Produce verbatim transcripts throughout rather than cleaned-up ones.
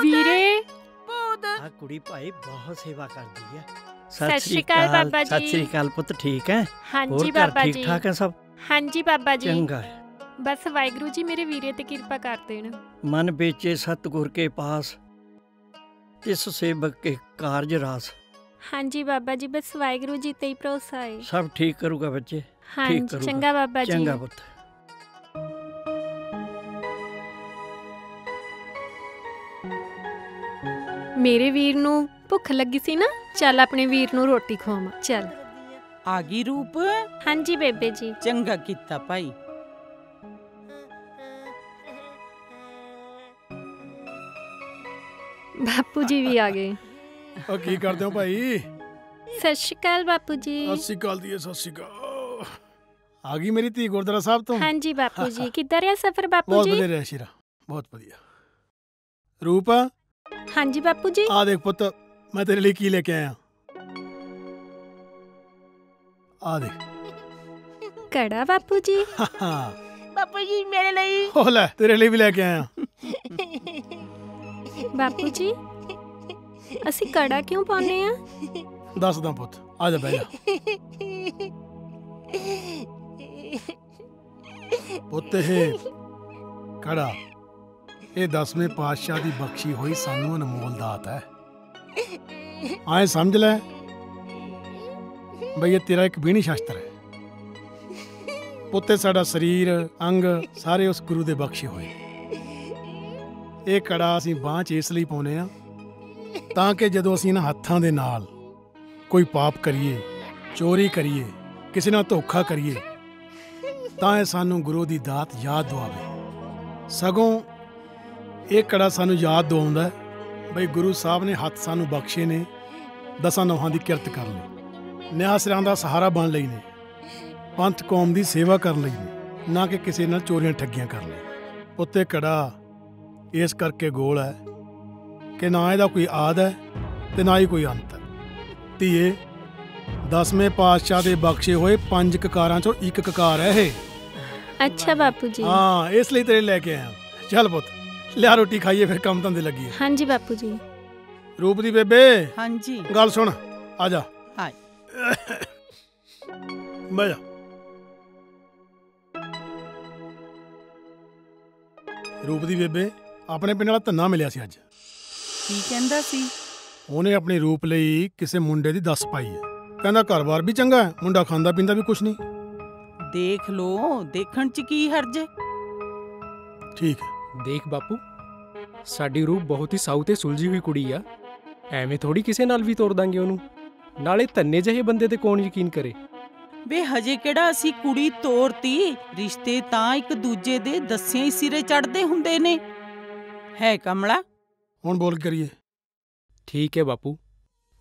वीरे आ कुड़ी भाई बहुत सेवा कर दी है। सत श्री अकाल बाबा जी। सत श्री अकाल पुत्र, ठीक है? हां जी बाबा जी, ठीक ठाक है सब? हां जी बाबा जी, चंगा है। बस वाहिगुरु जी मेरे वीरे ते कृपा कर देना। मन बेचे सतगुर के पास, तिस सेवक के कार्य रास। हां जी बाबा जी, बस वाहिगुरु जी ते ही भरोसा है, सब ठीक करूंगा बच्चे। हां जी चंगा बाबा जी, चंगा पुत्र। मेरे वीर नू भुख लगी सी ना, चल अपने वीर नू रोटी खवावां। चल आ गई रूप। हां जी बेबे जी, चंगा कीता भाई। बापू जी भी आ गए। ओ की करदे हो भाई? सत श्री अकाल बापू जी। सत श्री अकाल दी, सत श्री अकाल। आ गई मेरी धी गुरद्वारा साहब तो? हां जी बापू जी। किधर है सफर बापू जी? बहुत बढ़िया शिरा, बहुत बढ़िया। रूपा। हाँ जी बापू जी। आ देख पुत, मैं तेरे लिए की लेके आया। आ देख कड़ा बापू जी। बापू जी मेरे लिए? ओले तेरे लिए भी लेके आया। बापू जी असी कड़ा क्यों पाने आ? दस दा पुत, आ जा बैठा। पुत है कड़ा, ये दसवें पातशाह की बख्शी हुई सानू अनमोल दात है। आए समझ ले भई ये तेरा एक बीणी शास्त्र है। पुत्ते साड़ा शरीर अंग सारे उस गुरु दे बख्शे होए। ये कड़ा असी बांह च इसलिए पाने आ तां कि जदों असी इन्हां हत्थां दे नाल कोई पाप करिए, चोरी करिए, किसी नाल धोखा करिए तां ये सानू गुरु दी दात याद दवावे। सगों एक कड़ा सानू याद दवाउंदा है बई गुरु साहब ने हथ सानू बख्शे ने, दसा नौहां दी किरत कर लई, न्याय सिरां दा सहारा बन लई ने, पंथ कौम दी सेवा कर लई ने, ना कि किसी नाल चोरियां ठगियां कर लई। उत्ते कड़ा इस करके गोल है कि ना इहदा कोई आद है ते ना ही कोई अंत है। धीए दसवें पातशाह दे बख्शे होए पंज ककारां चों इक ककार है यह। अच्छा बापू जी। हाँ इसलिए तेरे लैके आया। चल पुत लिया रोटी खाइए, फिर काम धंधे लगी। हाँ जी बापू जी। रूप दी बेबे। हाँ जी। गल सुन, आजा। हाँ। बजा। रूप दी बेबे अपने पिंड वाला धन्ना मिलिया सी अज। की कहंदा सी? उहने अपने रूप लई किसे मुंडे दी दस पाई है। कहंदा घर-बार भी चंगा है, मुंडा खांदा पींदा भी कुछ नहीं। देख लो, देखण च की हर्ज है। ठीक है। देख बापू, साडी रूप बहुत ही साऊ ते सुलझी हुई कुड़ी आ। ਐਵੇਂ ਥੋੜੀ ਕਿਸੇ ਨਾਲ ਵੀ ਤੋਰ ਦਾਂਗੇ ਉਹਨੂੰ। ਨਾਲੇ ਤੰਨੇ ਜਿਹੇ ਬੰਦੇ ਤੇ ਕੌਣ ਯਕੀਨ ਕਰੇ? ਬੇ ਹਜੇ ਕਿਹੜਾ ਅਸੀਂ ਕੁੜੀ ਤੋਰਤੀ? ਰਿਸ਼ਤੇ ਤਾਂ ਇੱਕ ਦੂਜੇ ਦੇ ਦੱਸੇ ਹੀ ਸਿਰੇ ਚੜਦੇ ਹੁੰਦੇ ਨੇ। ਹੈ ਕਮਲਾ? ਹੁਣ ਬੋਲ ਕਰੀਏ। ਠੀਕ ਹੈ ਬਾਪੂ,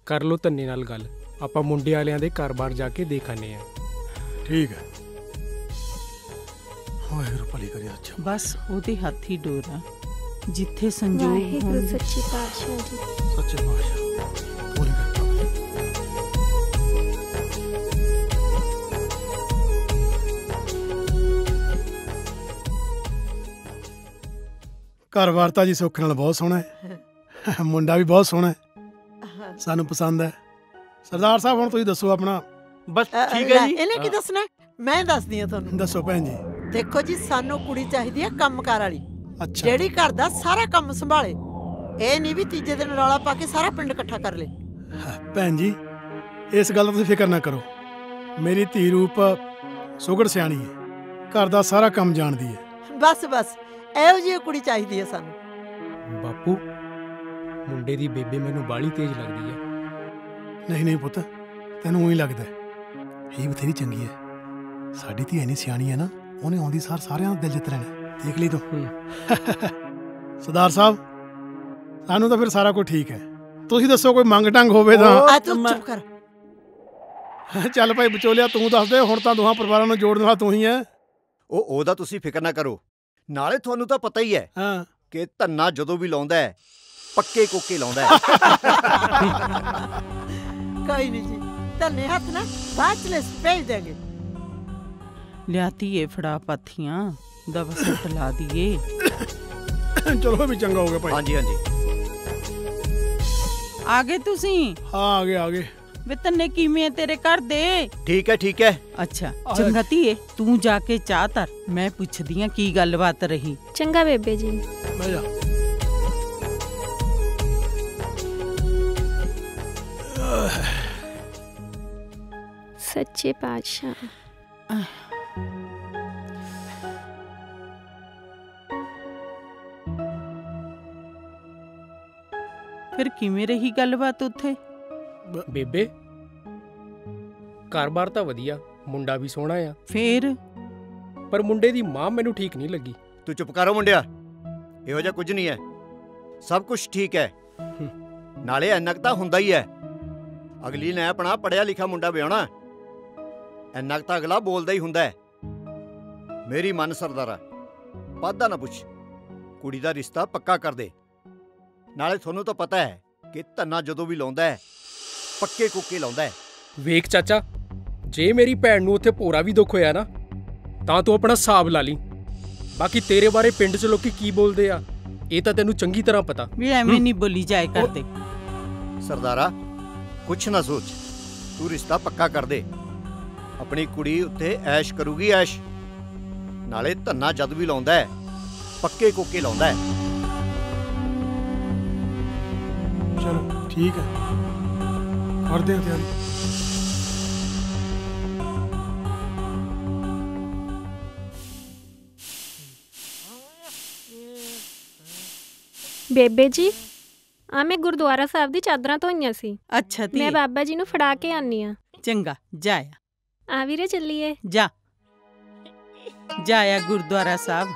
ਕਰ ਲੋ ਤੰਨੇ ਨਾਲ ਗੱਲ। ਆਪਾਂ ਮੁੰਡੇ ਵਾਲਿਆਂ ਦੇ ਘਰ-ਬਾਰ ਜਾ ਕੇ ਦੇਖਾਨੇ ਆ। ਠੀਕ ਹੈ। बस ओदे हाथी डोरा जिथे संजोग हों। सच्चे पातशाह जी, सच्चे पातशाह। बोल कर घर वार्ता जी सुख नाल बहुत सोहना है। मुंडा भी बहुत सोहना है, सानू पसंद है। सरदार साहब हुण तुसीं दसो अपना। बस ठीक है जी। इहने की दसना? मैं दसदी हां तुहानू। दसो भैन जी। देखो जी, सानू कुड़ी चाहिदी है कामकार वाली। अच्छा। जेड़ी घर दा सारा काम संभाले, ए नहीं भी तीजे दिन रौला पा के सारा पिंड इकट्ठा कर ले। भैन जी इस गल दा तुसीं फिकर ना करो। मेरी धी रूप सुगड़ सियाणी है, घर दा सारा काम जानदी है। बस बस एहो जी कुड़ी चाहिदी है सानू। बापू मुंडे दी बेबे मैनू बाली तेज लगदी है। नहीं नहीं पुत्त, तैनू उही लगदा है। ये बथेरी चंगी है, साडी धी इन्नी सियाणी है ना, उन्हें आँधी सार सारे दिल जित रहना। देख ली तो। सरदार साहब सानू तो फिर सारा कुछ ठीक है। तुसी दसो कोई मंग ढंग होवे तां। चुप कर। चल भाई बचोलिया तू दस दे, हुण तां दोहां परिवारां नूं जोड़न वाला तू ही है। ओ ओदा तुसी फिकर ना करो। नाले तुहानू तां पता ही है हां कि धन्ना जदों भी लाउंदा है पक्के कोके लाउंदा है। कोई नहीं जी, धन्ने हथ ना बाचले भेज देंगे। लियाती फड़ा पाथियां दवा सट ला दिए। चलो भी चंगा हो गया भाई। हाँ जी हाँ जी। आ गए तुसी? हाँ आ गए आ गए। वे तन्ने कीमे तेरे कर दे। ठीक है ठीक है। अच्छा चंगा धीए तू जाके चाह तर मैं पुछदी हां की गलबात रही। चंगा बेबे जी। सच्चे बादशाह फिर किवें रही गलबात उत्थे? बेबे कारोबार तो वधिया, मुंडा भी सोहना है फिर, पर मुंडे दी मां मैनू ठीक नहीं लगी। तू चुप करो मुंडिया, इहो जिहा कुछ नहीं है, सब कुछ ठीक है। नाले एनक तां हुंदा ही है, अगली ने अपना पढ़िया लिखा मुंडा ब्याहना, एनक तां अगला बोलदा ही हुंदा है। मेरी मन सरदारा वादा ना पुछ, कुड़ी दा रिश्ता पक्का कर दे। नाले थोनू तो पता है कि धन्ना जो भी लाउंदा है पक्के कुके लाउंदा है। वेख चाचा जे मेरी भैन नूं उत्थे पूरा भी दुख होया ना तां तू अपना हिसाब ला ली, बाकी तेरे बारे पिंड च लोकी की बोलदे आ ये तां तैनू चंगी तरह पता। वे एवें नहीं बोली जाए करदे। सरदारा कुछ ना सोच, तू रिश्ता पक्का कर दे, अपनी कुड़ी उत्थे ऐश करूगी ऐश। नाले धन्ना जद भी लाउंदा है पक्के कोके लाउंदा है। चलो ठीक है कर दे तैयारी। बेबे जी आ मैं गुरुद्वारा साहब दी चादरां धोईआं सी। अच्छा ती मैं बाबा जी नूं फड़ा के आनी आ। चंगा जाया। आ वीरे चलिए जा जाया गुरुद्वारा साहब।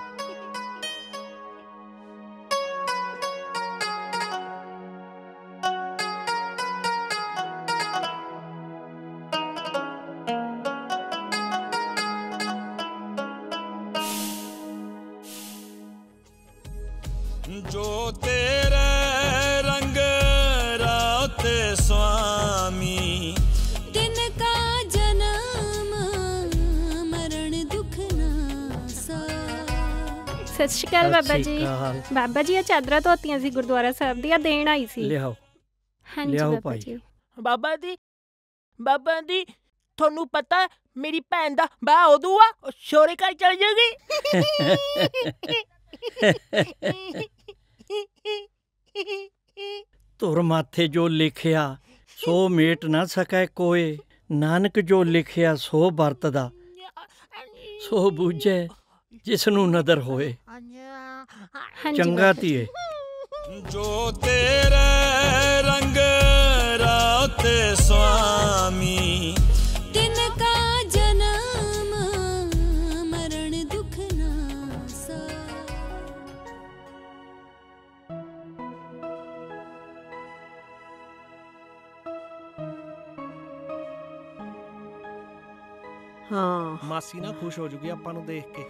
सत श्री अकाल बाबा जी। बाबा जी आ चादरा धोतियां सी गुरुद्वारा साहब दी, आ देण आई सी। ले आओ ले आओ भाई। बाबा जी बाबा जी थानू पता मेरी भैन दा बाह ओदू आ शोरे घर चल जाएगी। तुर माथे जो लिखिया सो मेट ना सकै कोए, नानक जो लिखिया सो वरतदा सो बूझे जिसनू नदर होए। चंगा तीए जो तेरे रंग राते स्वामी तिनका जन्म मरण दुख नासा। हाँ मासी ना खुश हो जूगी आपां नूं देख के।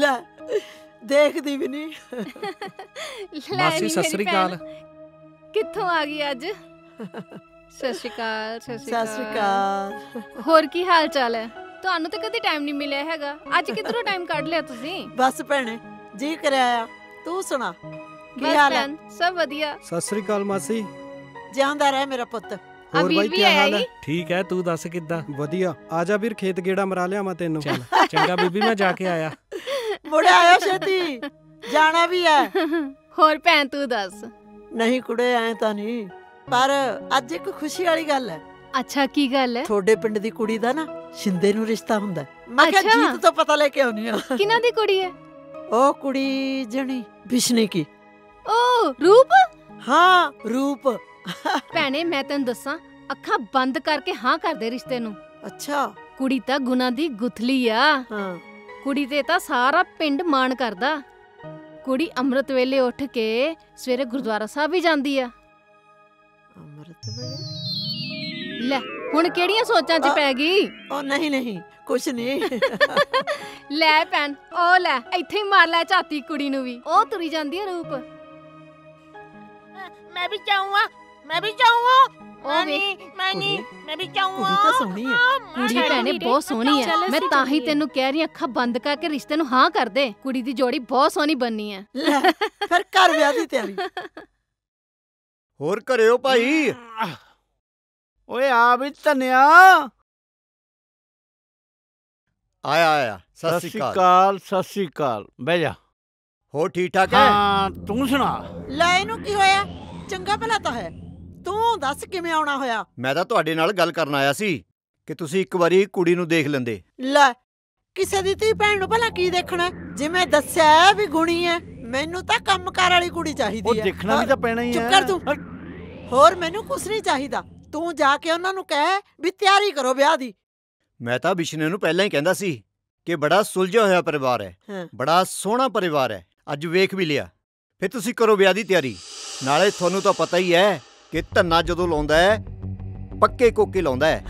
ला देखदी भी नहीं। मासी सत श्री अकाल। कित्थों आ गई अज? सत श्री अकाल। सत श्री अकाल। होर की हाल चाल है? तुहानू तो कदी टाइम नहीं मिले हैगा, अज किधरों टाइम काढ लिया तुसी? बस भैणे जी कराया, तू सुना की हाल है? सब वधिया। सत श्री अकाल मासी। जिंदा रह मेरा पुत्त। ਹੋਰ ਬਾਈ ਕੀ ਹਾਲ ਹੈ? ਠੀਕ ਹੈ ਤੂੰ ਦੱਸ ਕਿੱਦਾਂ? ਵਧੀਆ। ਆ ਜਾ ਵੀਰ ਖੇਤ ਗੇੜਾ ਮਰਾ ਲਿਆ ਮੈਂ ਤੈਨੂੰ। ਚੰਗਾ ਬੀਬੀ ਮੈਂ ਜਾ ਕੇ ਆਇਆ। ਮੁੜ ਆਇਆ ਛੇਤੀ, ਜਾਣਾ ਵੀ ਹੈ। ਹੋਰ ਭੈਣ ਤੂੰ ਦੱਸ? ਨਹੀਂ ਕੁੜੇ ਐ ਤਾਂ ਨਹੀਂ, ਪਰ ਅੱਜ ਇੱਕ ਖੁਸ਼ੀ ਵਾਲੀ ਗੱਲ ਹੈ। ਅੱਛਾ ਕੀ ਗੱਲ ਹੈ? ਤੁਹਾਡੇ ਪਿੰਡ ਦੀ ਕੁੜੀ ਦਾ ਨਾ ਸ਼ਿੰਦੇ ਨੂੰ ਰਿਸ਼ਤਾ ਹੁੰਦਾ। ਮੈਂ ਕਿਹਾ ਜੀਤ ਤੋਂ ਪਤਾ ਲੈ ਕੇ ਆਉਣੀ ਆ। ਕਿਹਨਾਂ ਦੀ ਕੁੜੀ ਹੈ? ਉਹ ਕੁੜੀ ਜਣੀ ਵਿਸ਼ਨੀ ਕੀ। ਓ ਰੂਪ। ਹਾਂ ਰੂਪ। ਭੈਣੇ ਮੈਂ ਤੈਨੂੰ ਦੱਸਾਂ ਅੱਖਾਂ ਬੰਦ ਕਰਕੇ ਹਾਂ ਕਰਦੇ ਰਿਸ਼ਤੇ ਨੂੰ। ਅੱਛਾ ਕੁੜੀ ਤਾਂ ਗੁਨਾ ਦੀ ਗੁਥਲੀ ਆ। ਹਾਂ ਕੁੜੀ ਤੇ ਤਾਂ ਸਾਰਾ ਪਿੰਡ ਮਾਣ ਕਰਦਾ। ਕੁੜੀ ਅੰਮ੍ਰਿਤ ਵੇਲੇ ਉੱਠ ਕੇ ਸਵੇਰੇ ਗੁਰਦੁਆਰਾ ਸਾਹਿਬ ਹੀ ਜਾਂਦੀ ਆ। ਅੰਮ੍ਰਿਤ ਵੇਲੇ? ਲੈ ਹੁਣ ਕਿਹੜੀਆਂ ਸੋਚਾਂ 'ਚ ਪੈ ਗਈ? ਉਹ ਨਹੀਂ ਨਹੀਂ ਕੁਛ ਨਹੀਂ। ਲੈ ਭੈਣ ਉਹ ਲੈ ਇੱਥੇ ਹੀ ਮਾਰ ਲੈ ਝਾਤੀ ਕੁੜੀ ਨੂੰ ਵੀ। ਉਹ ਤੁਰੀ ਜਾਂਦੀ ਆ ਰੂਪ। ਮੈਂ ਵੀ ਚਾਹੂੰਗਾ मैं भी जाऊंगा। बह जा हो ठीक ठाक है तू सुना लै इनू की होया चंगा भला तो है तू दस किवें आउणा होया मैं तां तुहाडे नाल गल करन आया सी कि तुसीं इक वारी कुड़ी नूं देख लैंदे लै किसे दी धी भैण नूं भला की देखणा जे मैं दस्सिआ है वी गुणी है मैनूं तां काम कार वाली कुड़ी चाहीदी है ओ देखणा वी तां पैणा ही है चुप कर तू होर मैनूं कुछ नहीं चाहीदा तू जाके उहनां नूं कह वी तैयारी करो विआह दी मैं तां विशने नूं पहिलां ही कहंदा सी कि बड़ा सुलझिआ होइआ परिवार है बड़ा सोहना परिवार है अज वेख भी लिआ फिर तुसीं करो विआह दी तैयारी नाले तुहानूं तां पता ही है कि धन्ना जो लाउंदा है पक्के कोके लाउंदा है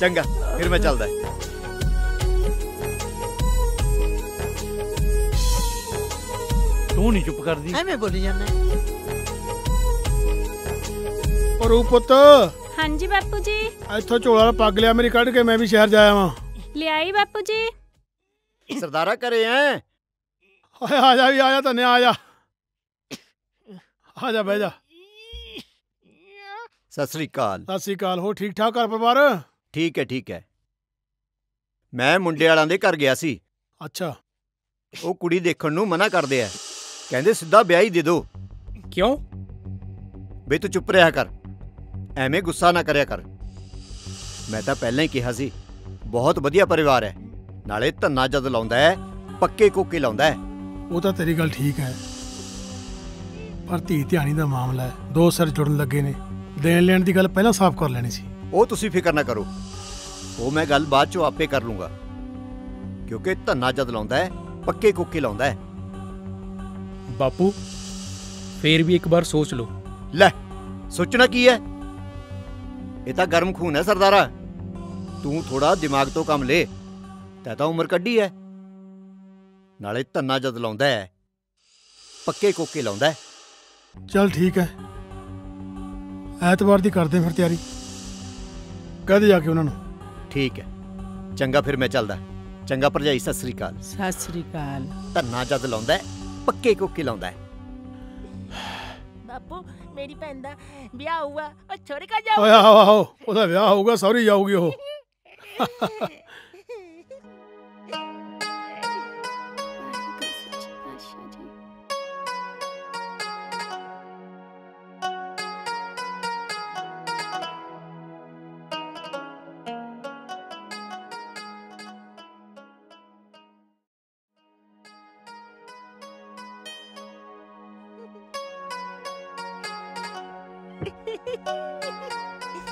चंगा फिर मैं चलदा तू नहीं चुप कर दी मैं बोली जाना और ओ पुत्त हां जी बापू जी इथों झोला पग लिया मेरी कड़ के मैं भी शहर जाया वां लियाई बापू जी सरदारा करे हैं आ जा आ जा धन्ने आ जा आजा बैजा सत श्री अकाल सत श्री अकाल हो ठीक ठाक घर परिवार ठीक है ठीक है मैं मुंडे वालों के घर गया सी अच्छा वो कुड़ी देखण नूं मना करदे आ कहंदे सीधा ब्याह ही दे दो क्यों बे तू चुप रहा कर एवें गुस्सा ना करया कर मैं तां पहले ही कहा सी बहुत वधिया परिवार है नाले धन्ना जद लाउंदा है पक्के कोके लाउंदा है वो तां तेरी गल ठीक है पर धी ध्यानी का मामला है दो सिर जुड़न लगे ने देन लैन की गल पहला साफ कर लेनी सी वो तुसी फिकर ना करो वो मैं गल बाद चो आपे कर लूंगा क्योंकि धन्ना जद लाउंदा है पक्के कोके लाउंदा है बापू फिर भी एक बार सोच लो ले सोचना की है ये तां गर्म खून है सरदारा तू थोड़ा दिमाग तो काम ले तैं तां उम्र कड्ढी है नाले धन्ना जद लाउंदा है पक्के कोके लाउंदा है चल ठीक है ऐतवार दी करते फिर तैयारी कह दे जाके उन्होंने ठीक है चंगा फिर मैं चलदा चंगा भरजाई सत श्री अकाल सत श्री अकाल धन्ना जद लाउंदा है पक्के कोके लाउंदा है बापू मेरी भैन दा ब्याह हुआ ओ छोरे का जाओ ओए आओ आओ ओदा ब्याह होगा सौरी जाऊगी ओ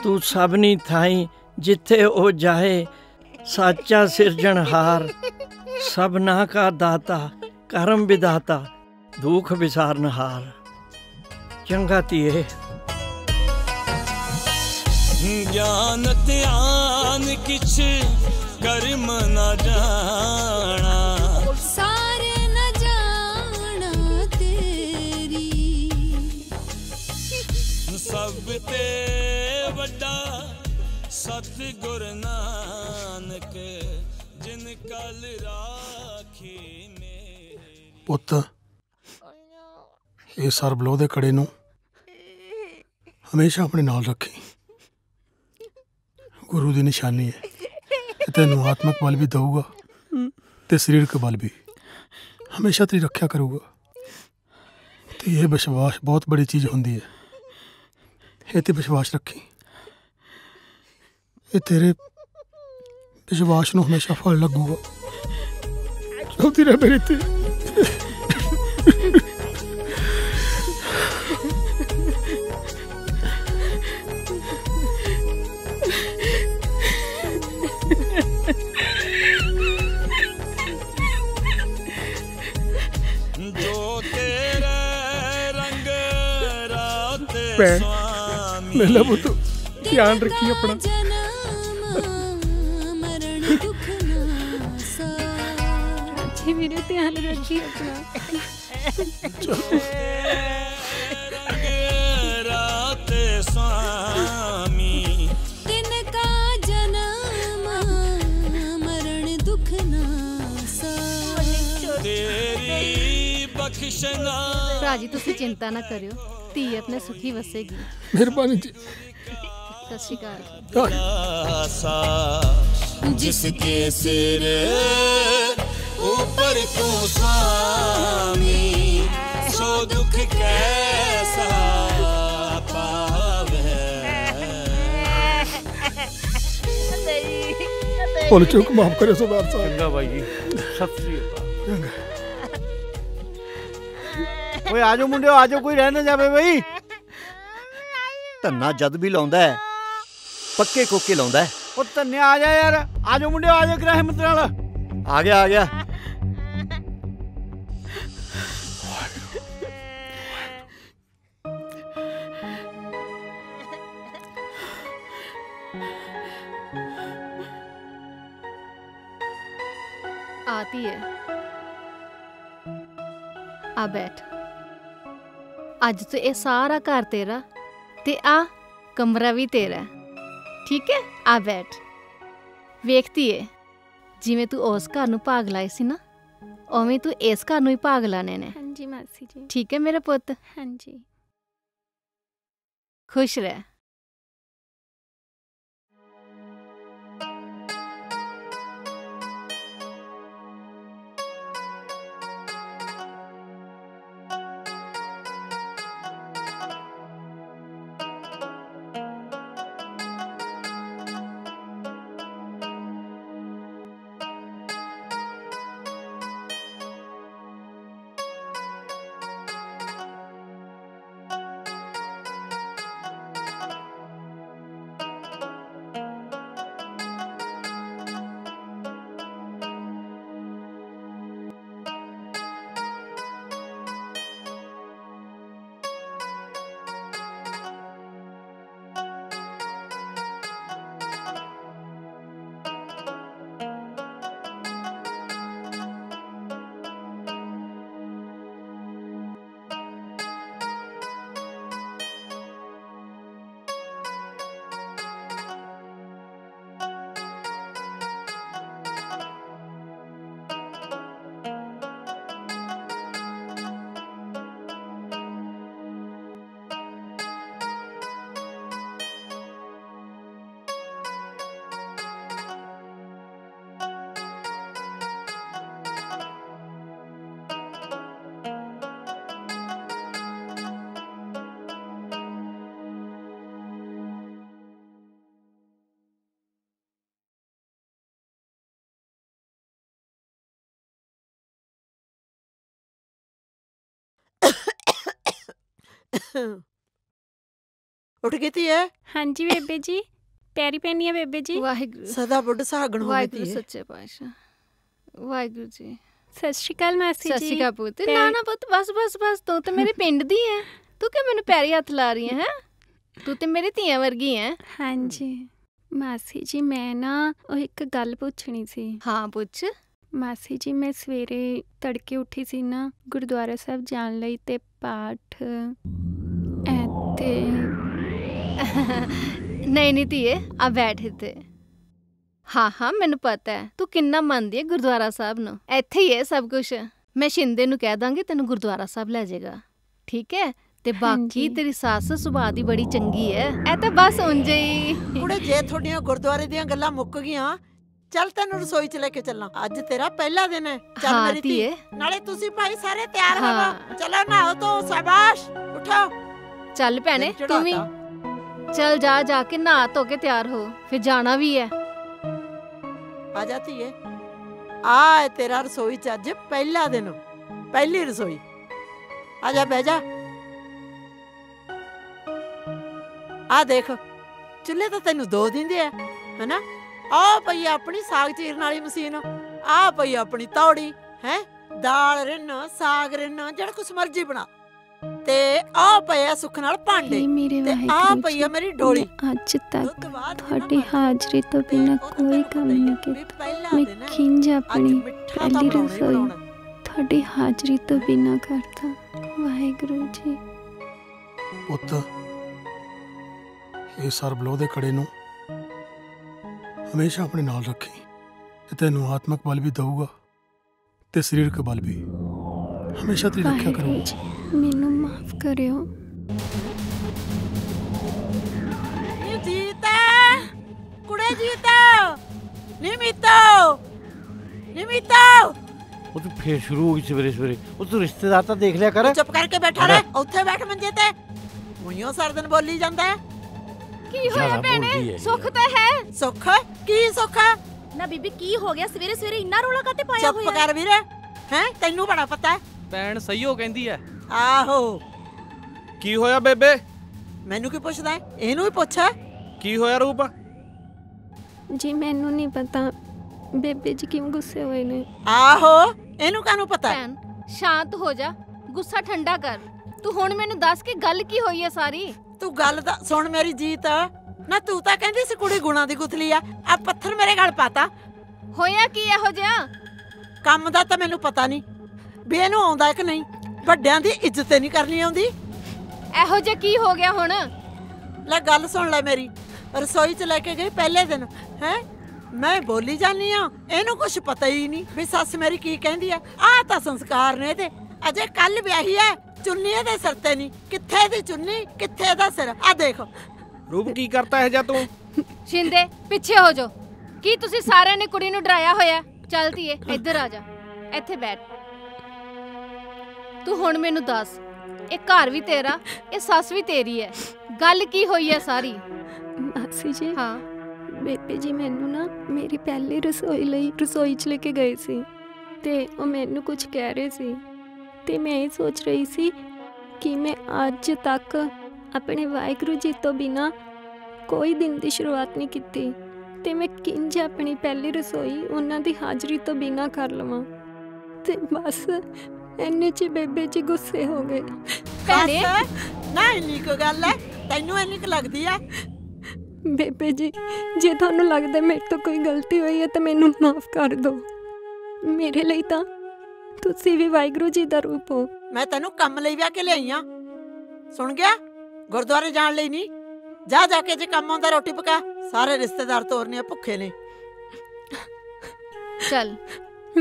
तू सबनी थाई जिथे ओ जाए साचा सिरजनहार सबना का दाता करम विदाता दुख विसारनहार चंगा तीए ज्ञान ध्यान किछ कर्म ना जाना सारे न जाना तेरी सब ते सतगुर नानक जिन कल राखी मेरी पुत्त ये सर बलो दे कड़े नूं हमेशा अपने नाल रखी गुरु दी निशानी है तेनूं आत्मक बल भी दूगा ते शरीरक बल भी हमेशा तेरी रक्षा करूगा ते ये विश्वास बहुत बड़ी चीज़ होंदी है ये ते विश्वास रखी ये तेरे विश्वास नूं हमेशा फल लगूगा चलती रह मेरे ते मेला पुत ध्यान रखी अपना रात भरा जी तुसी चिंता ना करियो, धी अपने सुखी वसेगी। मेहरबानी जी। जिसके सिर ऊपर तू स्वामी सो दुख कैसा पावे। बोल चुक माफ करे सुबह चंगा भाई जी। ओए आजो मुंडे आजो कोई रहने जावे भाई। तन्ना जद भी लाउंदा है पक्के कोके लाउंदा है। ओ तन्ने आ जा यार, आजो मुंडे आजो कराहे मित्राल। आ गया आ गया। आती है आ बैठ। आज तो ये सारा घर तेरा ते आ कमरा भी तेरा, ठीक है? आ बैठ। वेखती है जिवें तू उस घर नूं भाग लाए सी ना, उवें तू इस घर नूं ही भाग लाने ने। हाँ जी मासी जी। ठीक है मेरा पुत? हाँ जी। खुश रह। उठ गई थी है? हाँ जी बेबे जी, पैरी पैनी है बेबे जी। वाहिगुरु सदा बुढ़ सागण हो गई है। सच्चे पातशाह वाहिगुरु जी। सत श्री अकाल मासी जी। सत श्री अकाल पुत। ना ना पुत बस बस बस, तू तो मेरे पिंड दी है, तू क्या मैनू पैरी हथ ला रही है? तू तो मेरी धीया वर्गी है। हाँ जी मासी जी, मैं ना ओ एक गल पूछनी सी। हाँ पूछ। मासी जी मैं सवेरे तड़के उठी सी ना गुरुद्वारा साहब जान लई ते पाठ ऐते। नहीं नहीं धीए आ बैठ इत्थे। हाँ हाँ मैनू पता है तू किन्ना मनदी है गुरुद्वारा साहब नू। इत्थे ही है सब कुछ। मैं शिंदे नू कह दांगी तेनू गुरुद्वारा साहब लै जाएगा, ठीक है? ते बाकी तेरी सास सुभाव दी बड़ी चंगी है। ऐ तां बस उंज ही कुड़े जे थोड़ियां गुरुद्वारे दियां गल्लां मुक्क गियां। चल तेन रसोई च लेके चलना, अज तेरा पहला दिन है। चल हाँ, मेरी धी नाले तुसी भाई सारे तैयार हाँ। हो चलो ना हो तो शाबाश उठो। चल भैने तू भी चल जा जा के नहा धो के तैयार हो, फिर जाना भी है। आ जाती है आ तेरा रसोई च अज पहला दिन, पहली रसोई। आ जा बह जा। आ देख चूल्हे तो तेन दो दिन है है ना। आ पई अपनी साग चीरन वाली मशीन, आ पई अपनी तौड़ी है, दाल रिन्न साग रिन्न जेड़ा कुछ मर्जी बना। ते आ पया सुख नाल भांडे ते आ पई मेरी डोली। अज तक थोड़ी हाजरी तो बिना कोई काम नहीं किया। मैं खिंज अपनी पहली रसोई थोड़ी हाजरी तो बिना करता। वाहेगुरु जी। पुत ये सरबलो दे कड़े नू हमेशा अपने नाल रखी। तेनू आत्मक बल भी दूंगा ते शरीरक बल भी। हमेशा तेरी रक्षा करूंगा। मेनू माफ करियो। ये जीता कुड़े जीता निमिता निमिता वो तो फिर शुरू हो गई सवेरे सवेरे। वो तो रिश्तेदार तो देख लिया करे। चुप करके बैठा रहे उत्थे बैठ मन जेते मुइयों सारा दिन बोली जांदा है। की होया भैणे सुख तो है। सुख की सुख ना बीबी की हो गया सवेरे सवेरे इन्ना रोला काते पाया होया। चुप कर वीरे हैं तैनू बड़ा पता है भैण सही हो कहंदी है। आहो की होया बेबे मैनू की पुछदा है एनू ही पुछा की होया रूप जी। मैनू नहीं पता बेबे जी क्यों गुस्से हुए ने। आहो एनू कानू पता। भैन शांत हो जा गुस्सा ठंडा कर तू हुण मैनू दस के गल की होई है सारी। तू गल दा सुन मेरी जीत ना तू ता कहंदी सी कुड़ी गुणा दी गुथली आ आ पत्थर मेरे गल पाता। होया की एहो जिहा काम दा तां मैनू पता नहीं बे एनू आउंदा है कि नहीं। वड्डियां दी इज्जत नहीं करनी आउंदी। एहो जिहा की हो गया हुण ले गल सुन ले मेरी। रसोई च लेके गई पहले दिन है मैं बोली जानी हूं एनू कुछ पता ही नहीं भी सस मेरी की कहंदी है। आ तां संस्कार ने ते अजे कल ब्याही है चुन्नी दे सिर ते नहीं। किथे दी चुन्नी किथे दा सिर आ देखो। रूप की करता है जा तू। शिंदे पीछे हो जो की तुसी सारे ने कुड़ी नु डराया होया। चलती है इधर आ जा इथे बैठ तू हुण मेनू दस ए घर भी तेरा ए सस भी तेरी है गल की होई है सारी। मासी जी हाँ बेबे जी मैनू ना मेरी पहली रसोई लई रसोई च लेके गए सी ते ओ मैनू कुछ कह रहे सी ते मैं ये सोच रही सी कि मैं आज तक अपने वाहिगुरू जी तो बिना कोई दिन की शुरुआत नहीं की ते मैं किंज अपनी पहली रसोई उन्हां दी हाजरी तो बिना कर लवां ते बस इन्ने च बेबे जी गुस्से हो गए। ना इन्नी को गल है तैनू इन्नी क लगदी है। बेबे जी जे थानू लगदा मेरे तो कोई गलती हुई है तो मैनू माफ कर दो। मेरे लिए तो तुसी भी वाहिगुरू जी दा रूप हो। मैं तैनू कम लई विआह के लई आं सुन गया गुरुद्वारे जाण लई नहीं। जा जाके जे कम आंदा रोटी पका सारे रिश्तेदार तोरने भुखे ने। चल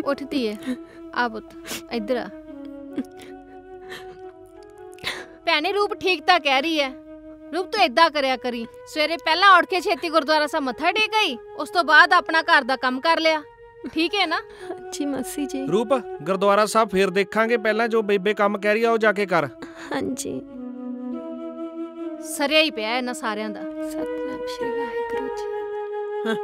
उठती है आ पुत इधर आ। भैणे रूप ठीक तां कह रही है। रूप तो इदा करया करी सवेरे पहला उठ के छेती गुरुद्वारा सा मत्था टेक गई उस तो बाद अपना घर दा काम कर लिया ठीक है ना। जी मासी जी। रूप गुरुद्वारा साहब फिर देखांगे पहला जो बेबे काम कह रही है ओ जाके कर। हां जी सरिया ही पिया ना सारेयां दा। सतनाम श्री वाहिगुरू जी। हां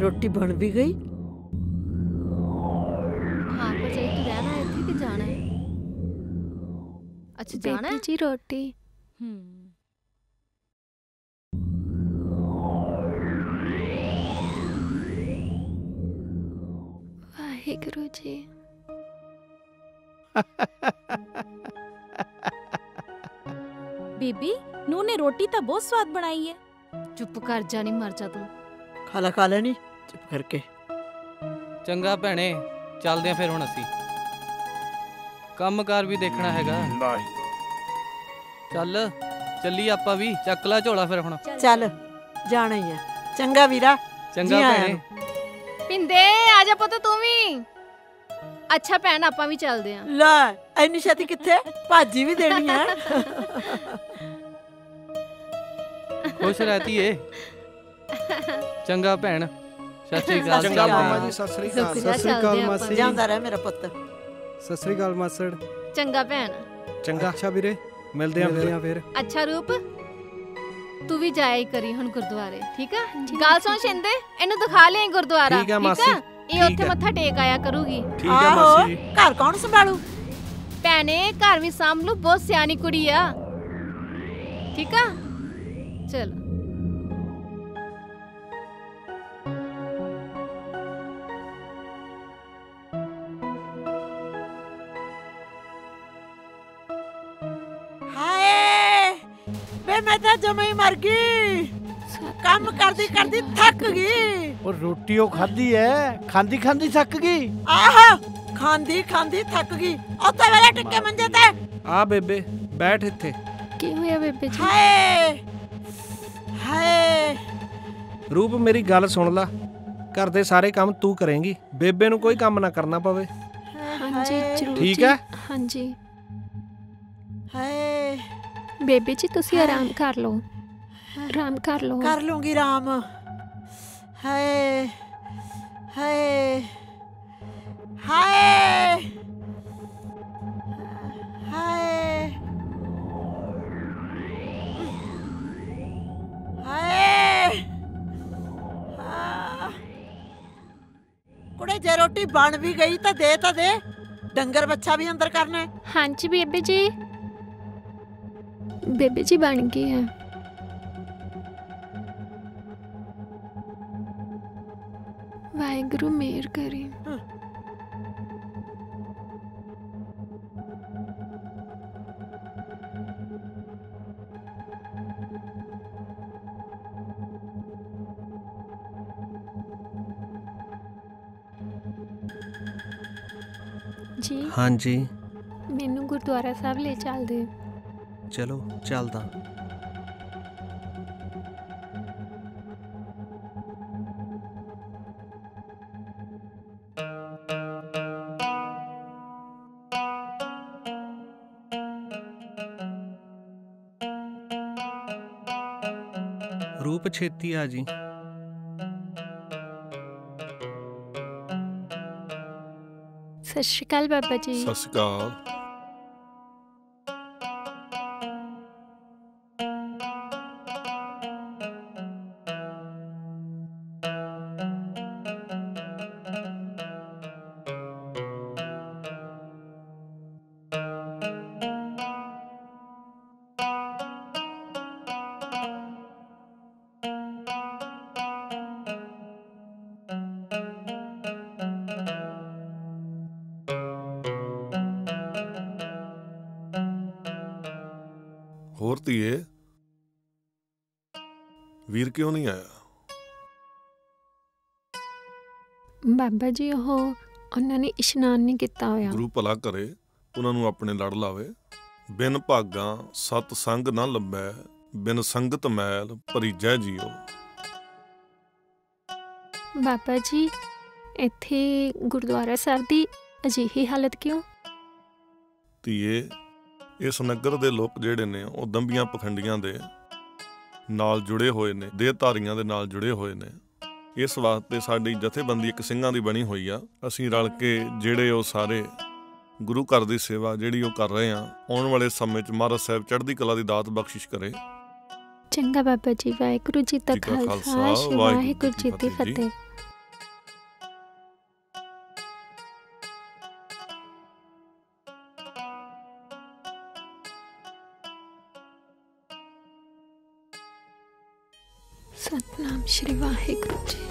रोटी बन भी गई। हाँ पर जाई तू रहना है कि जाना है। अच्छा जाना है जी रोटी। हम्म वाहिगुरू जी। बीबी नू ने रोटी तो बहुत स्वाद बनाई है। चुप कर जानी मर जा तू। खाला खा लेनी चुप करके। चंगा भैणे चलदे फिर हुण असी काम कार भी देखना हैगा। चल चली आपां भी चकला झोला फिर हुण। चल जाना ही है। चंगा वीरा। चंगा भैणे। पिंदे आ जा पुत्त तू भी। अच्छा भैण आपां भी चलदे आ। ले इन्नी छेती किथे भाजी भी देनी है। खुश रहती है। चंगा भैण सत श्री अकाल। चंगा मामा जी सत श्री अकाल। सत श्री अकाल मासी। जांदा रह मेरा पुत्त। सत श्री अकाल मासड़। चंगा भैण। चंगा अच्छा वीरे मिलदे आं फिर। अच्छा रूप तू भी जाई करी हुण गुरुद्वारे ठीक है। गल सुन शिंदे इनु दिखा ले गुरुद्वारा ठीक है मासी। ये ओथे मत्था टेक आया करूगी ठीक है मासी। घर कौन संभालू भैणे घर भी सांभ लू बहुत सियानी कुड़ी आ ठीक है। चल हाय बे मैं तो जमे ही मर गई। काम करदी करदी थक गई। और रोटियों खादी है, खांदी खांदी थक गई। आहा, खांदी खांदी थक गई। ओते वाला टक्के मंजे ते आ बेबे बैठ इथे। की होया बेबे जी? हाय हाय रूप मेरी गल सुन ला, घर दे सारे काम तू करेंगी, बेबे नू कोई काम ना करना पवे। हां जी जरूर। ठीक है? हां जी। हाय बेबे जी तुसी आराम कर लो, आराम कर लो। कर लूंगी आराम। हाय हाय हाय हाय हाय। कुड़े जे रोटी बन भी गई तो दे तो दे, डंगर बच्चा भी अंदर करना है। हां जी बेबे जी, बेबे जी बन गई है। वाहेगुरु मेहर करे। जी हाँ जी मैनू गुरुद्वारा साहब ले चल दे। चलो चलदा। रूप छेती आ जी। सत श्री अकाल बाबा जी। सत श्री अकाल। होर धीए वीर क्यों नहीं आया? बाबा जी हो उन्होंने इशनान नहीं किया होया। गुरु भला करे उन्होंने अपने लड़ लावे। बिन भागा सत संग ना लभे, बिन संगत मैल परिजै जियो। बाबा जी इत्थे गुरुद्वारा साहब की अजिही हालत क्यों? धीए इस नगर के लोग जोड़े ने वह दंभिया पखंडियां दे नाल जुड़े हुए ने, देहधारियां दे नाल जुड़े हुए ने। इस वास्ते साड़ी जथेबंदी एक सिंघां दी बनी हुई आ। असीं रल के जिहड़े वो सारे गुरु घर की सेवा जिहड़ी वो कर रहे हैं, आने वाले समय च महाराज साहब चढ़दी कला की दात बख्शिश करे। चंगा बाबा जी। वाहेगुरू जी दा खालसा, वाहेगुरू जी दी फतेह। सतनाम श्री वाहेगुरु जी।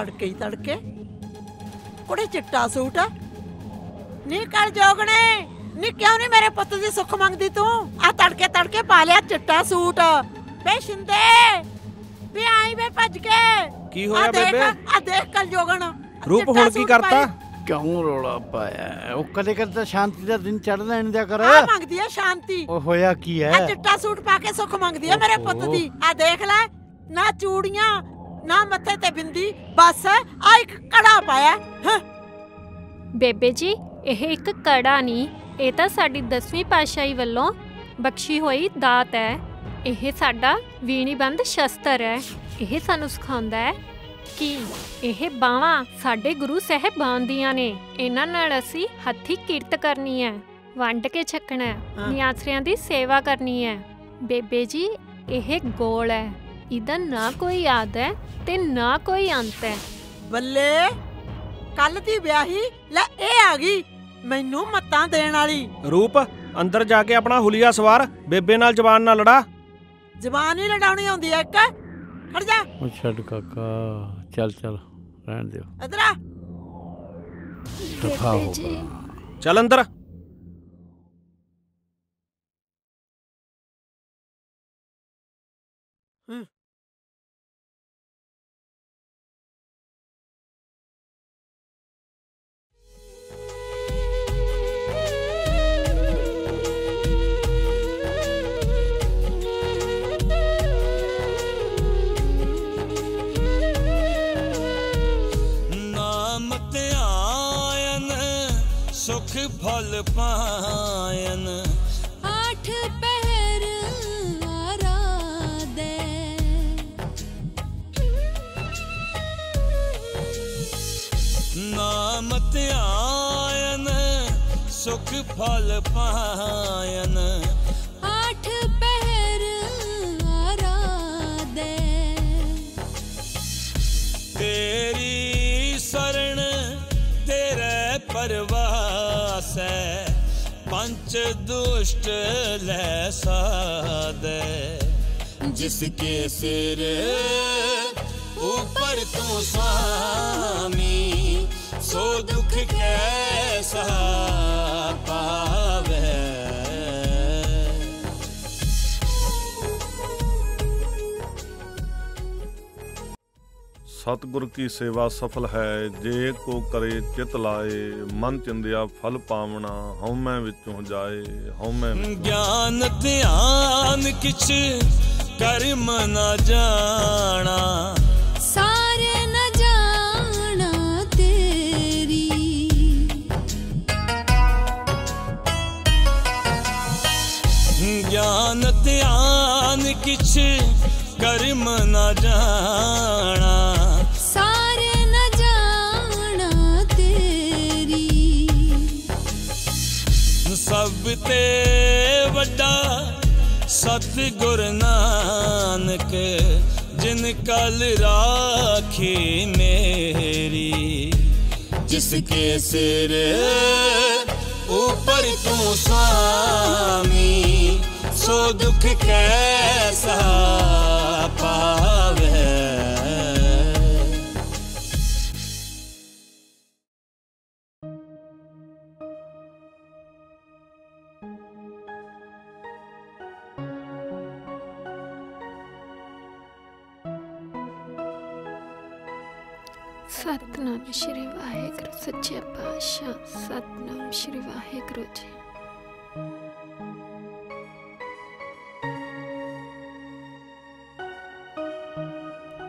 तड़के ही तड़के कोड़े चिट्टा सूट नी कर जोगने नी क्यों नहीं मेरे पुत दी सुख मंगदी तू आ तड़के तड़के पा लिया चिट्टा सूट बे शिंदे बे आई बे भज के की होया बेबे आ देख कल जोगन रूप होण की करता क्यों रोला पाया वो कदे कदे शांति दा दिन चढ़दा इन दा कर आ मंगदी है शांति ओ होया की है आ चिट्टा सूट पाके सुख मंगदी है मेरे पुत दी आ देख ले ना चूड़ियां ना मथे ते बिंदी बस आ एक कड़ा पाया है बेबे जी यह एक कड़ा नहीं ए तां साडी दसवीं पातशाही वल्लों बख्शी होई दात है यह साडा वीणीबंद शस्त्र है यह सानू सिखांदा है कि यह बावां साडे गुरु साहब बांधियां ने इन्हां नाल असीं हत्थी किरत करनी है वंड के छकना है निआसरियां दी सेवा करनी है बेबे जी यह गोल है इदा ना कोई याद है ते ना कोई अंत है बल्ले कल दी ब्याही ले ए आ गई मैनू मत्तां देण वाली रूप अंदर जाके अपना हुलिया सवार बेबे नाल जबान ना लड़ा जबान ही लड़ाउणी आउंदी है इक हट जा ओ छड़ काका चल चल रहन दियो इधर आ चल अंदर हम्म सुख फल पायन आठ पहर आराधे नाम त्यायन सुख फल पायन आठ पहर आराधे तेरी शरण तेरे परवा पंच दुष्ट ले साधे जिसके सिर ऊपर तू स्वामी सो दुख कैसा पावे सतगुरु की सेवा सफल है जे को करे चित लाए मन चिंदिया फल पावना हौमै विचों जाए हौमै ज्ञान ध्यान किछ कर्म न जाना सारे न जाना तेरी ज्ञान ध्यान किछ कर्म न जाना सब ते वड्डा सतगुर नानक जिन कल राखी मेरी जिसके सिर ऊपर तू स्वामी सो दुख कैसा पावे सतनाम श्री वाहेगुरु सच्चे पातशाह सतनाम श्री वाहेगुरु जी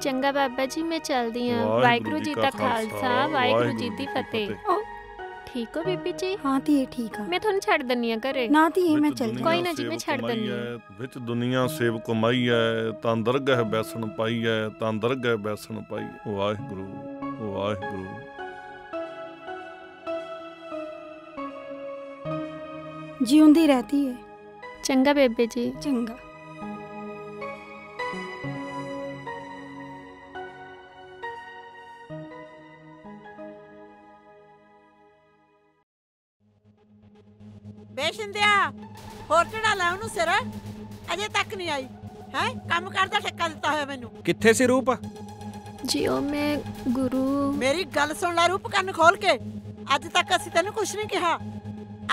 चंगा बाबा जी मैं चलती हूँ वाहेगुरु जी का खालसा वाहेगुरु जी की फतेह ठीक हो बीबी जी हाँ ती ठीक है मैं थोड़ी छड़ दनी घरे ना ती मैं चल कोई ना जी मैं छड़ दनी विच दुनिया सेव कमाई है तां दरगह बैसन पाई है तां दरगह बैसन पाई है वाहेगुरु वाहेगुरु जीउंदी रहती है चंगा बेबे जी चंगा अजे तक नहीं आई है काम करदा ठेका दिता होया मैनू किथे सी रूप जियो में गुरु मेरी गल सुन ला रूप कन खोल के। अज तक असि तेन कुछ नहीं कहा।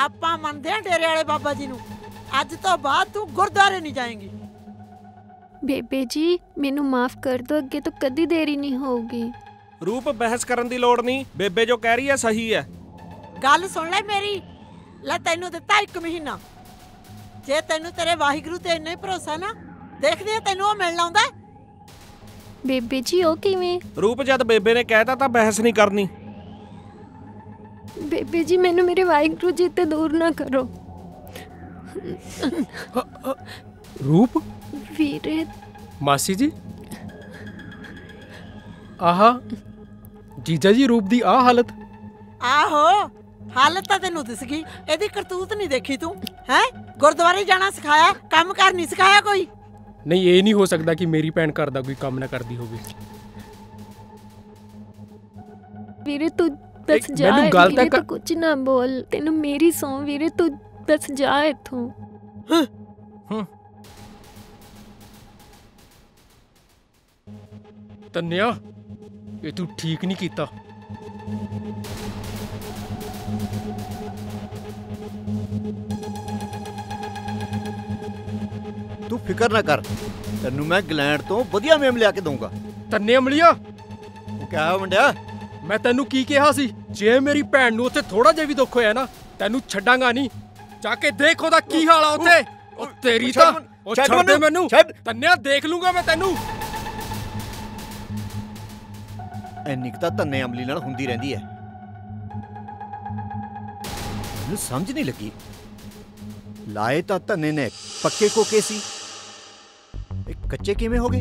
आपा मनदे हां डेरे वाले बाबा जी नू। अज तो बाद तू गुरुद्वारे नहीं जाएगी। बेबे जी मेनू माफ कर दो, अगे तो कदी देरी नहीं होगी। रूप बहस करन दी लोड़ नहीं, बेबे जो कह रही है सही है। गल सुन ले मेरी। ला तेनू दिता एक महीना, जे तेनू तेरे वाहिगुरू ते इन्ना ही भरोसा ना, देखदी है तेनू मिलना आउंदा। बेबे जी ओ किवें? रूप जद बेबे ने कहता तां बहस नहीं करनी। बेबे जी मैनू मेरे वाहिगुरू जी ते दूर ना करो। रूप वीरे मासी जी आहा जीजा जी रूप दी आ हालत। आहो हालत तां तैनू दिस गई, एदी करतूत नहीं देखी तू है। गुरुद्वारे जाना सिखाया, काम कार नहीं सिखाया कोई। नहीं ये नहीं हो सकता कि मेरी भैन घर का कोई काम ना करती होगी। वीरे तू बस जा, मैनू गल तक कुछ ना बोल, तेनू मेरी सौं। वीरे तू बस जा इथों। हां हां तन्या ये तू ठीक नहीं कीता। तू फिकर ना कर, तेनू मैं इंग्लैंड तो वधिया मेम लिया के दूंगा। तन्ने अमलिया क्या वंडिया? मैं तेनू की कहा सी, जे मेरी भैन नू उत्थे थोड़ा जिहा भी दुख होया ना, तेनू छड्डांगा नहीं। जाके देख ओदा की हाल आ उत्थे। ओ तेरी तां ओ छड्ड दे मैनू। तन्ने देख लूंगा मैं तेनू। ऐनी कि तां तन्ने अमली नाल हुंदी रहिंदी है। मैनू समझ नहीं लगी। लाए तां तन्ने ने पक्के कोके सी, कच्चे किवें हो गए?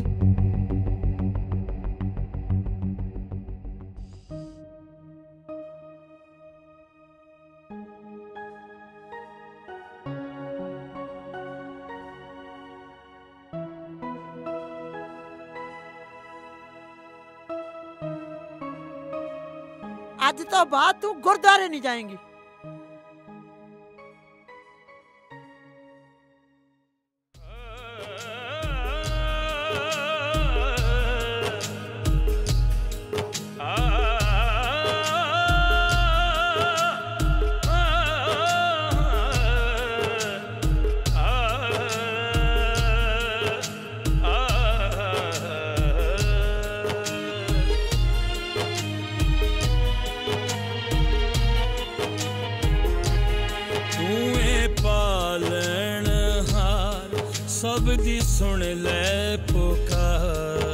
आज तो बाद तू गुरुद्वारे नहीं जाएंगी। सुन ले पुकार,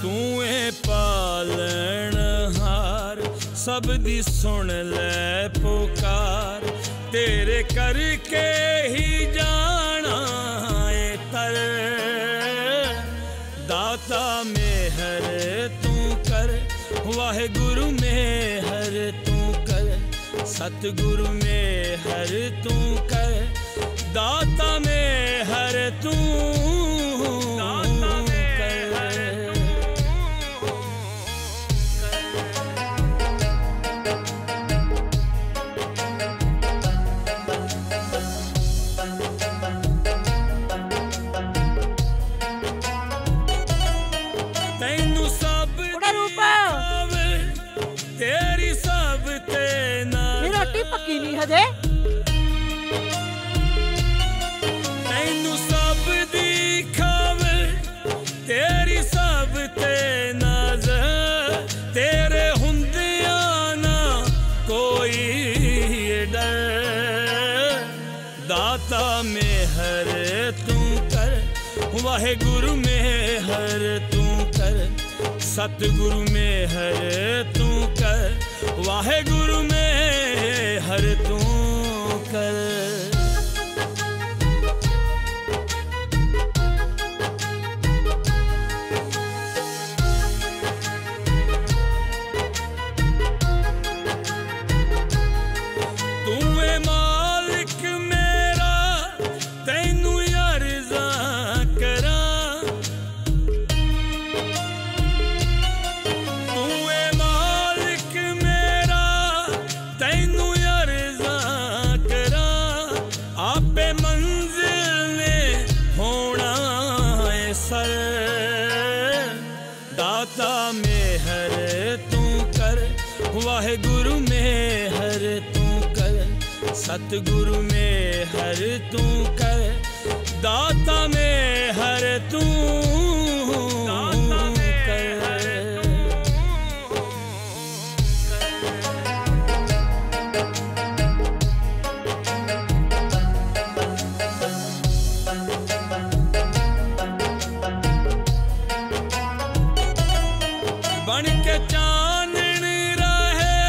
तू ए पालन हार, सब दी सुन ले पुकार। तेरे करके ही जाना है तर, दाता मेहर तू कर, वाहेगुरु मेहर तू कर, सतगुरु मेहर तू कर, दाता में हर तू तैनू सब तेरी सब तेना। रोटी पकी नहीं हजे। वाहे गुरु में हर तू कर, सतगुरु में हर तू कर, वाहे गुरु में हर तू कर। वाहेगुरु में हर तू कर, सतगुरु में हर तू कर, दाता में हर तू बन के चानन रहे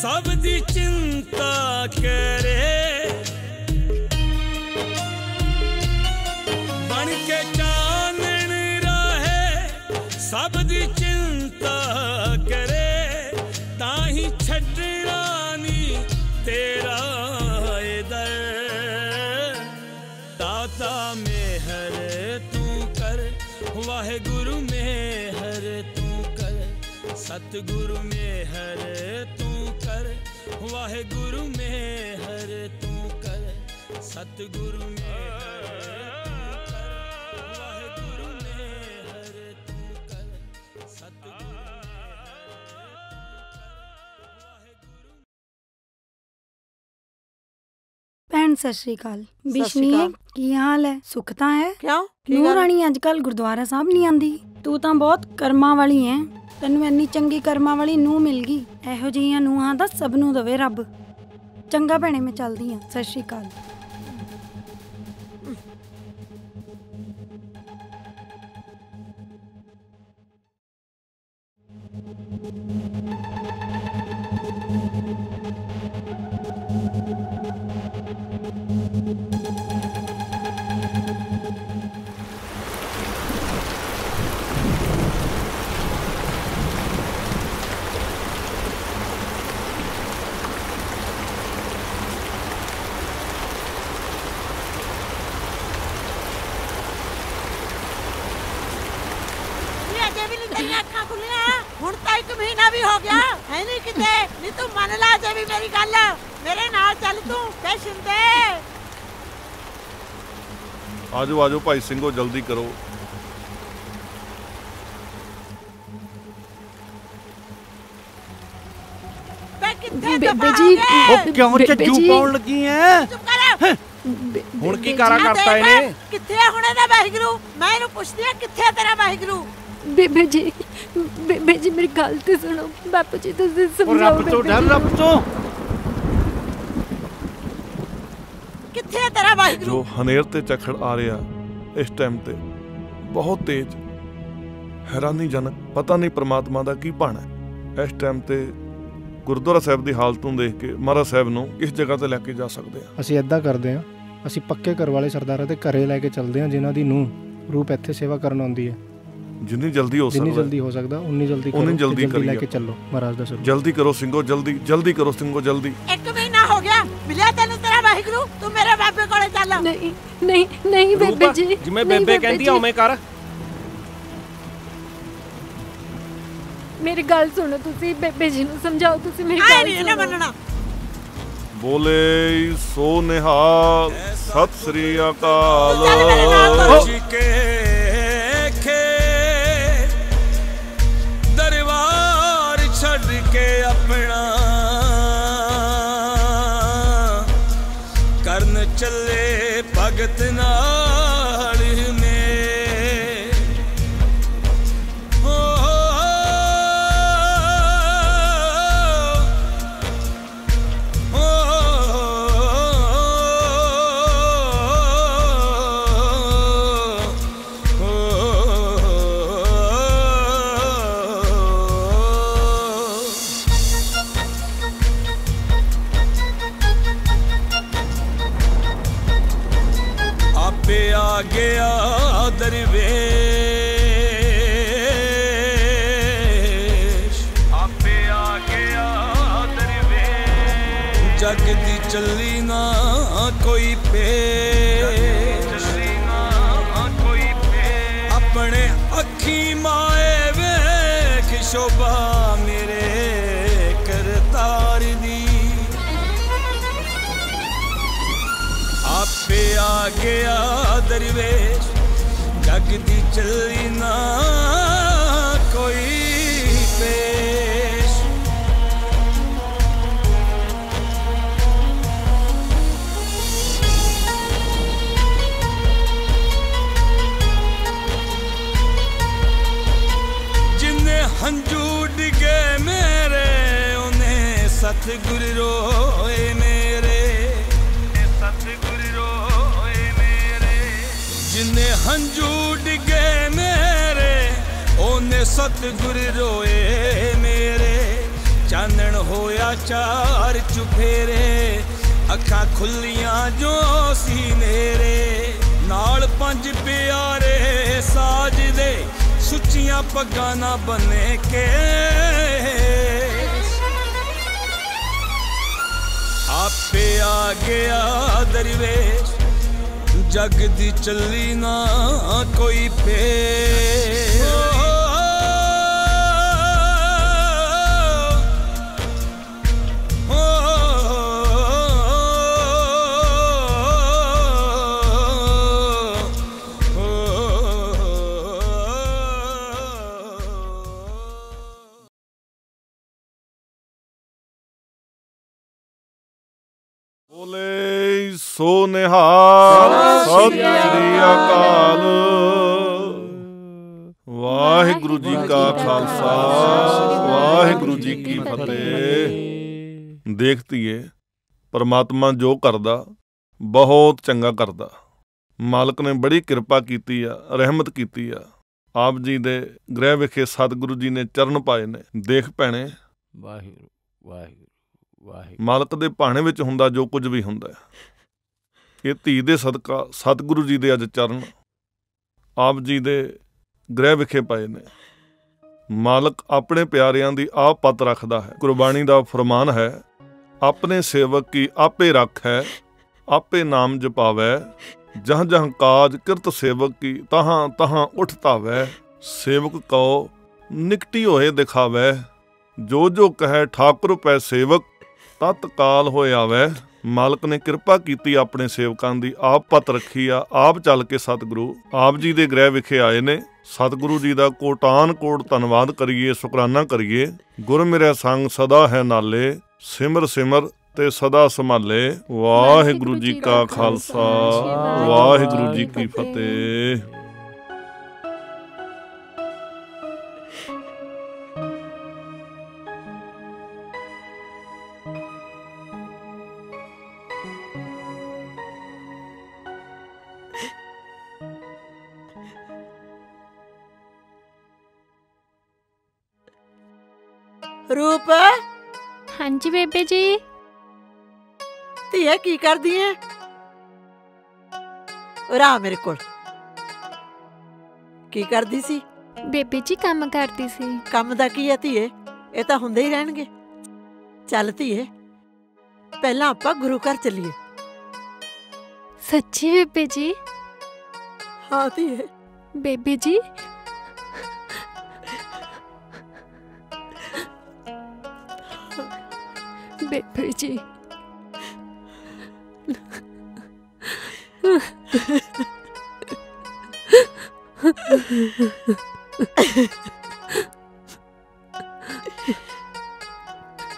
सब दी चिंता करे, बन के चानन रहे सब दी चिंता करे, ताही छड़रानी तेरा दर, दाता में हर तू कर, वाहेगुरु में हर तू कर, सतगुरु में हर तू कर, वाहेगुरु में हर तू कर, सतगुरु में वाहेगुरु में हर तू कर, सतगुरु। भैन सत श्री अकाल, बिशनी की हाल है, सुख तां है? क्या नूं राणी अजकल गुरुद्वारा साहब नहीं आंदी? तू तां बहुत कर्मा वाली है, तेनू इन्नी चंगी कर्मा वाली नूं मिल गई। एहो जिहियां नूंहां दा सब नूं दवे रब। चंगा भैणे, मैं चलदी हां, सत श्री अकाल। आजो आजो भाई सिंघो, जल्दी करो। बेबे जी ओ क्यों चट्टू पाउण लगी है? चुप कर। हुण की कारा करता इने? किथे है हुणे दा वाहिगुरू? मैं इनु पुछदी आ, किथे है तेरा वाहिगुरू? बेबे जी, बेबे जी मेरी गल ते सुनो, बापू जी तुसीं समझाओ। रब तो डर, रब तो। किथे तेरा वाहिगुरू? जो हनेर ते चखड़ आ रहा इस टाइम ते बहुत तेज, हैरानीजनक। पता नहीं परमात्मा दा की भाणा है। इस टाइम ते गुरुद्वारा साहब दी हालत नूं देख के महाराज साहब नूं इस जगह ते लैके जा सकदे आ। असीं इदां करदे आ, असीं पक्के घर वाले सरदारां ते घरे लैके चलदे आ, जिन्हां दी नूं रूप इत्थे सेवा करन आउंदी है। जितनी जल्दी हो सकता, जितनी जल्दी हो सकता उतनी जल्दी उतनी जल्दी लेके चलो महाराज दा सर। जल्दी करो सिंघो, जल्दी जल्दी करो सिंघो, जल्दी। एक महीना हो गया मिला तैनू तेरा वाहिगुरू, तू मेरे बाबे कोले चल। नहीं नहीं नहीं बेबे जी, जिवें बेबे कहंदी आ उवें कर। मेरी गल सुनो तुसी, बेबे जी नू समझाओ तुसी, मेरी गल नहीं ना मनना। बोले सो निहाल, सत श्री अकाल। जी के के अपना करन चले भगत नाल में, हो हो गया दरवेश, आपे आ गया दरवेश, जग दी चली ना कोई पेश, चली ना कोई पेश, अपने अखी माए वेख शोभा मेरे करतार दी। आपे आ गया दरवेश, जग दी चली ना कोई पेश, के मेरे उन्हें सतगुरु रोए मेरे सतगुरु रोए मेरे जिन्हें हंजू डिगे मेरे उन्हें सतगुरु रोए मेरे चानन होया चार चुफेरे अखा खुलियां जो सी मेरे नाल पंज प्यारे साजदे सुचिया पगाना बने के आपे आ गया दरवेश जग दी चली ना कोई पे सोनिहाल सत श्री अकाल। वाहिगुरु जी का खालसा वाहिगुरु जी की फतेह। देखती है परमात्मा जो करदा बहुत चंगा करदा। मालिक ने बड़ी कृपा कीती आ, रहमत कीती आ। आप जी दे ग्रह विखे सतगुरु जी ने चरण पाए ने। देख भैणे वाहिगुरु वाहिगुरु वाहिगुरु मालिक दे भाणे विच हुंदा जो कुछ भी हुंदा है। ये धी दे सदका सतगुरु जी दे अज चरण आप जी दे ग्रह विखे पाए ने। मालक अपने प्यारियां दी आप पत रखदा है। कुरबानी दा फरमान है अपने सेवक की आपे रख है आपे नाम जपावै जहां जहां काज किरत सेवक की तहां तहां उठतावै। सेवक को निकटी होए दिखावै जो जो कहे ठाकुर पै सेवक तत्काल होए आवै। मालिक ने कृपा की अपने सेवकां दी आप पत रखी आ। आप चल के सतगुरु आप जी दे ग्रह विखे आए ने। सतगुरु जी दा कोटान कोट धन्नवाद करिए, शुकराना करिए। गुर मेरे संग सदा है नाले सिमर सिमर ते सदा संभाले। वाहिगुरु जी का खालसा वाहिगुरु जी की फतेह। रूप हाँ जी बेबे जी की कर दी है राह मेरे को की कर दी सी बेबे जी काम करती सी। काम दा की है धीए ये तो हुंदे ही रहणगे। चल धीए पहला आपां गुरु घर चलीए। सच्ची बेबे जी? हाँ धीए। बेबे जी बेबे जी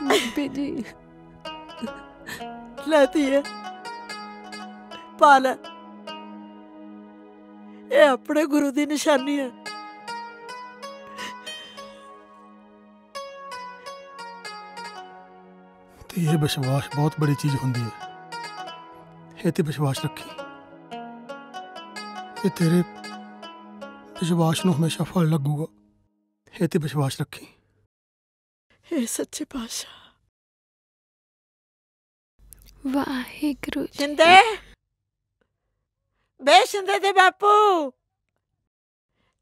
बेबे जी लाती है पाल ये अपने गुरु की निशानी है। यह विश्वास बहुत बड़ी चीज होती है। ये विश्वास रखी ये तेरे विश्वास को हमेशा फल लगूगा। ये विश्वास रखी हे सच्चे पातशाह। वाहिगुरु शिंदे बे शिंदे दे बापू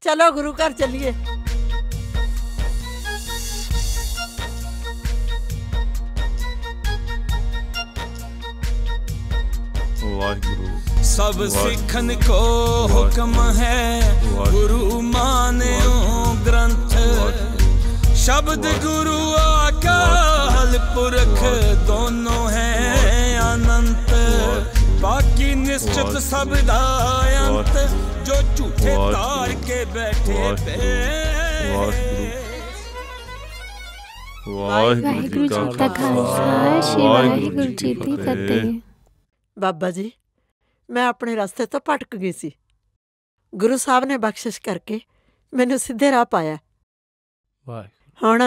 चलो गुरु घर चलिए। सब सिखन को हुक्म है गुरु माने ग्रंथ शब्द गुरु अकाल पुरख दोनों है अनंत बाकी निश्चित सब अंत जो झूठे तार के बैठे पे। वाहिगुरु जी का खालसा वाहिगुरु जी की फतेह। बाबा जी मैं अपने रास्ते तो भटक गई सी। गुरु साहब ने बख्शिश करके मैनू सीधे राह पाया। हुण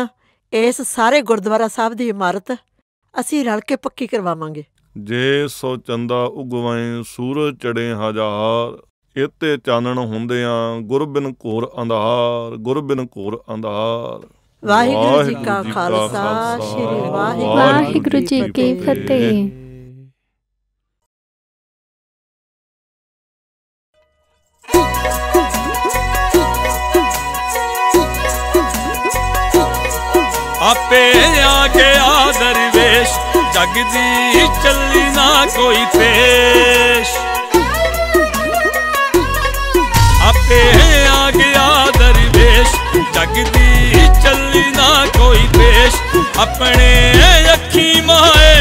इस सारे गुरुद्वारा साहब की इमारत असी रल के पक्की करवावांगे। जे सो चंदा उगवाएं सूरज चढ़े हजार, इते चानण हुंदियां गुर बिन घोर अंधार, गुर बिन घोर अंधार। वाहिगुरु जी का खालसा, वाहिगुरु जी की फतेह। आपे आ गया दरवेश, जग दी चली ना कोई पेश। आपे आ गया दरवेश, जग दी चली ना कोई पेश। अपने अखी माए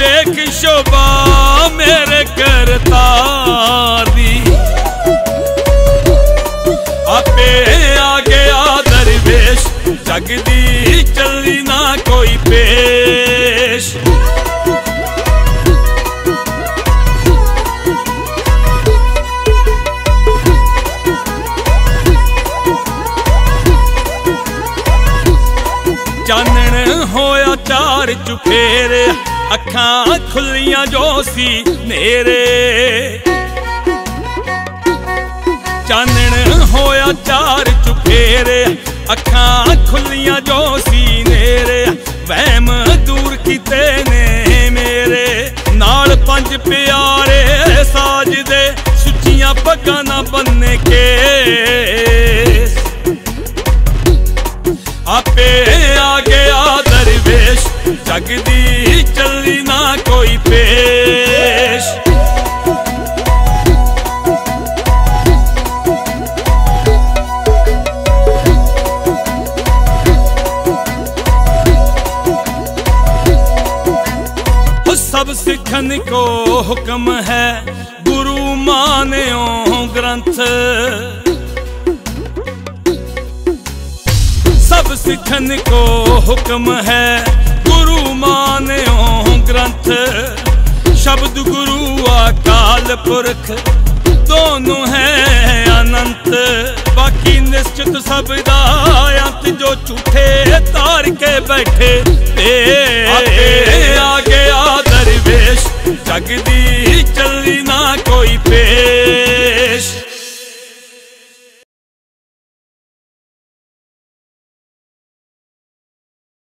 वेख शोभा मेरे करता दी। आपे आ गया दरवेश, जग दी चली ना कोई पेश। चानण होया चार चुफेरे, अखा खुलिया जो सी नेरे। चानण होया चार चुफेरे, अखा खुलिया जो सीनेरे। वहम दूर किते ने मेरे, नाल पंज प्यारे साजदे, सुचियां पगां ना बन्ने के। आपे आ गया दरवेश, जग दी चली ना कोई पेश। सब सिखन को हुक्म है गुरु मान्यो ग्रंथ। सब सिखन को हुक्म है गुरु मान्यो ग्रंथ। शब्द गुरु अकाल पुरख, दोनों है अनंत। बाकी निश्चित सब दा अंत, जो झूठे तार के बैठे। आपे आ गया दरवेश, जग दी